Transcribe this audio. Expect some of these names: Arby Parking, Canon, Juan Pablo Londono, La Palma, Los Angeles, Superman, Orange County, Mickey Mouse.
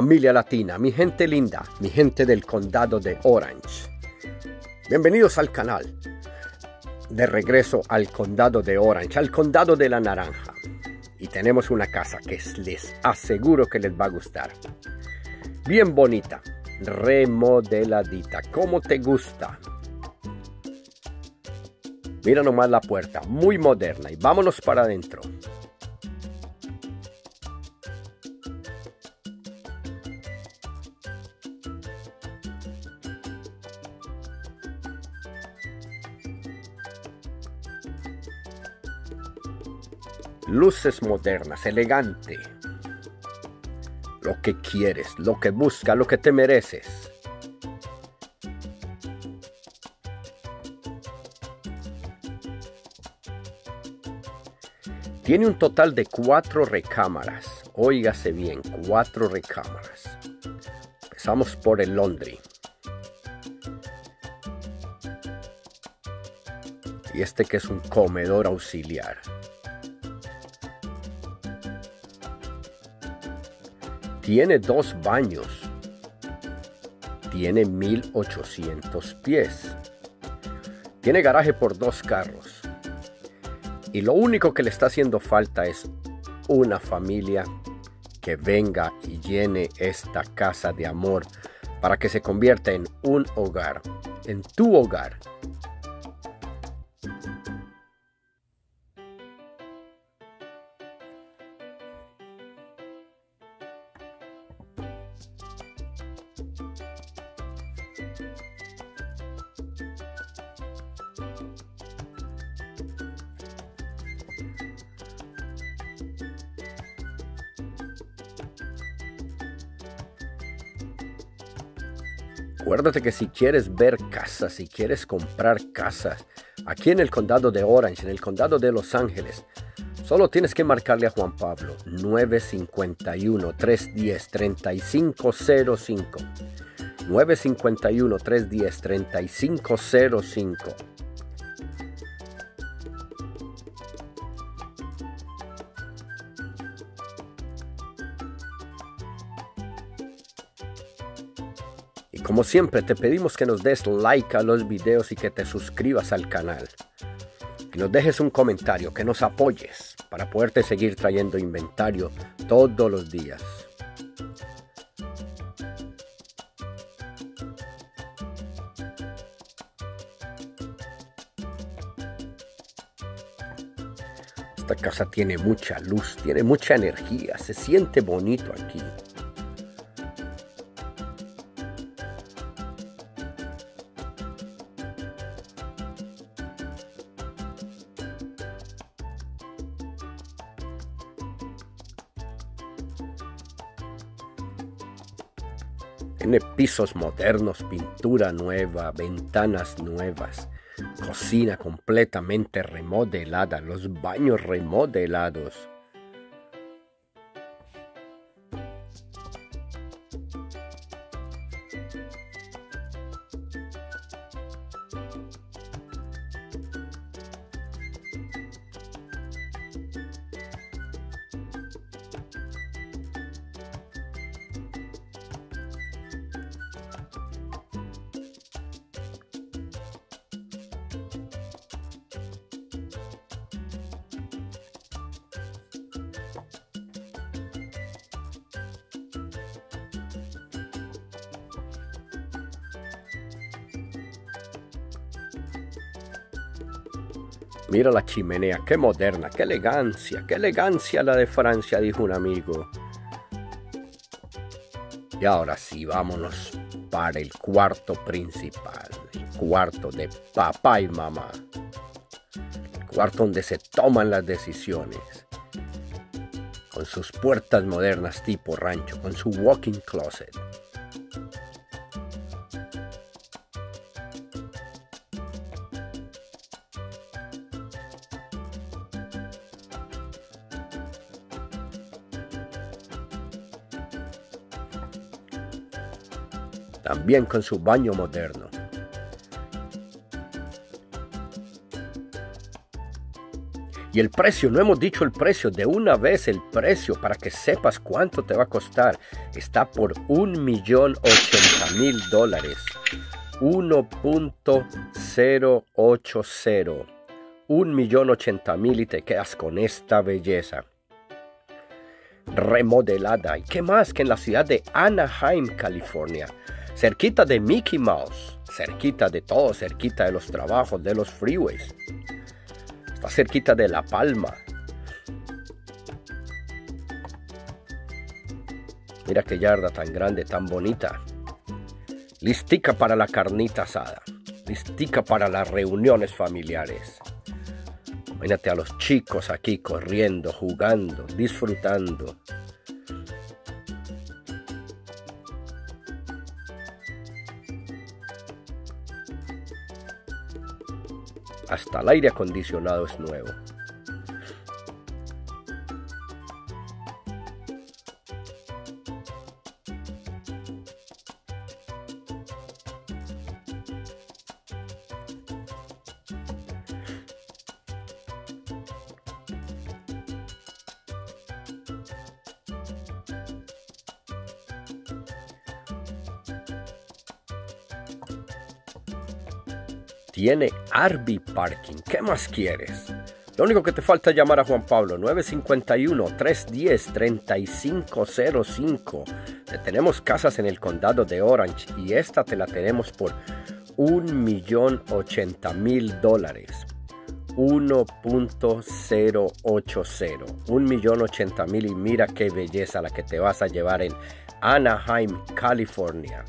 familia latina, mi gente linda, mi gente del condado de Orange. Bienvenidos al canal. De regreso al condado de Orange, al condado de la naranja. Y tenemos una casa que les aseguro que les va a gustar. Bien bonita, remodeladita, como te gusta. Mira nomás la puerta, muy moderna, y vámonos para adentro. Luces modernas, elegante. Lo que quieres, lo que buscas, lo que te mereces. Tiene un total de 4 recámaras. Óigase bien, 4 recámaras. Empezamos por el laundry. Y este que es un comedor auxiliar. Tiene 2 baños. Tiene 1800 pies. Tiene garaje por 2 carros. Y lo único que le está haciendo falta es una familia que venga y llene esta casa de amor para que se convierta en un hogar, en tu hogar. Acuérdate que si quieres ver casas, si quieres comprar casas, aquí en el condado de Orange, en el condado de Los Ángeles, solo tienes que marcarle a Juan Pablo 951-310-3505. 951-310-3505. Como siempre, te pedimos que nos des like a los videos y que te suscribas al canal. Que nos dejes un comentario, que nos apoyes para poderte seguir trayendo inventario todos los días. Esta casa tiene mucha luz, tiene mucha energía, se siente bonito aquí. Tiene pisos modernos, pintura nueva, ventanas nuevas, cocina completamente remodelada, los baños remodelados. Mira la chimenea, qué moderna, qué elegancia la de Francia, dijo un amigo. Y ahora sí, vámonos para el cuarto principal, el cuarto de papá y mamá. El cuarto donde se toman las decisiones. Con sus puertas modernas tipo rancho, con su walk-in closet. También con su baño moderno. Y el precio, no hemos dicho el precio, de una vez el precio para que sepas cuánto te va a costar. Está por $1,080,000. 1.080. $1,080,000 y te quedas con esta belleza remodelada. ¿Y qué más que en la ciudad de Anaheim, California? Cerquita de Mickey Mouse, cerquita de todo, cerquita de los trabajos, de los freeways. Está cerquita de La Palma. Mira qué yarda tan grande, tan bonita. Listica para la carnita asada. Listica para las reuniones familiares. Imagínate a los chicos aquí corriendo, jugando, disfrutando. Hasta el aire acondicionado es nuevo. Tiene Arby Parking. ¿Qué más quieres? Lo único que te falta es llamar a Juan Pablo. 951-310-3505. Tenemos casas en el condado de Orange y esta te la tenemos por $1,080,000. 1.080. $1,080,000 y mira qué belleza la que te vas a llevar en Anaheim, California.